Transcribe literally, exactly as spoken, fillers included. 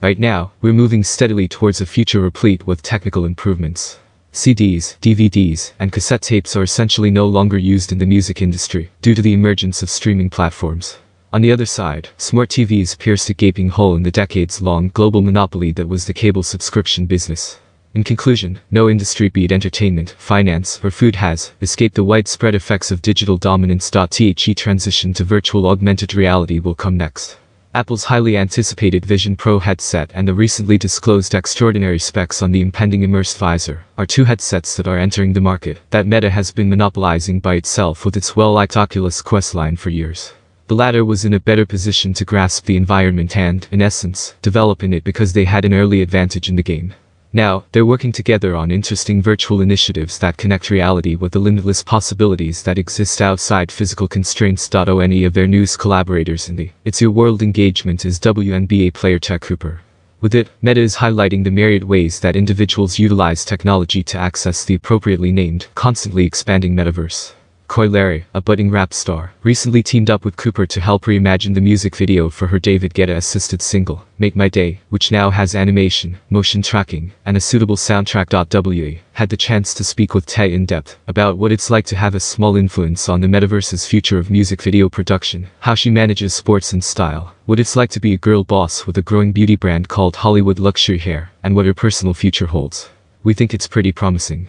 Right now, we're moving steadily towards a future replete with technical improvements. C Ds, D V Ds, and cassette tapes are essentially no longer used in the music industry, due to the emergence of streaming platforms. On the other side, smart T Vs pierced a gaping hole in the decades-long global monopoly that was the cable subscription business. In conclusion, no industry, be it entertainment, finance, or food, has escaped the widespread effects of digital dominance. The transition to virtual augmented reality will come next. Apple's highly anticipated Vision Pro headset and the recently disclosed extraordinary specs on the impending Immersed Visor are two headsets that are entering the market that Meta has been monopolizing by itself with its well-liked Oculus Quest line for years. The latter was in a better position to grasp the environment and, in essence, develop in it because they had an early advantage in the game. Now, they're working together on interesting virtual initiatives that connect reality with the limitless possibilities that exist outside physical constraints. One of their newest collaborators in the It's Your World engagement is W N B A player Taj Cooper. With it, Meta is highlighting the myriad ways that individuals utilize technology to access the appropriately named, constantly expanding metaverse. Coi Leray, a budding rap star, recently teamed up with Cooper to help reimagine the music video for her David Guetta-assisted single, Make My Day, which now has animation, motion tracking, and a suitable soundtrack. We had the chance to speak with Tay in depth about what it's like to have a small influence on the metaverse's future of music video production, how she manages sports and style, what it's like to be a girl boss with a growing beauty brand called Hollywood Luxury Hair, and what her personal future holds. We think it's pretty promising.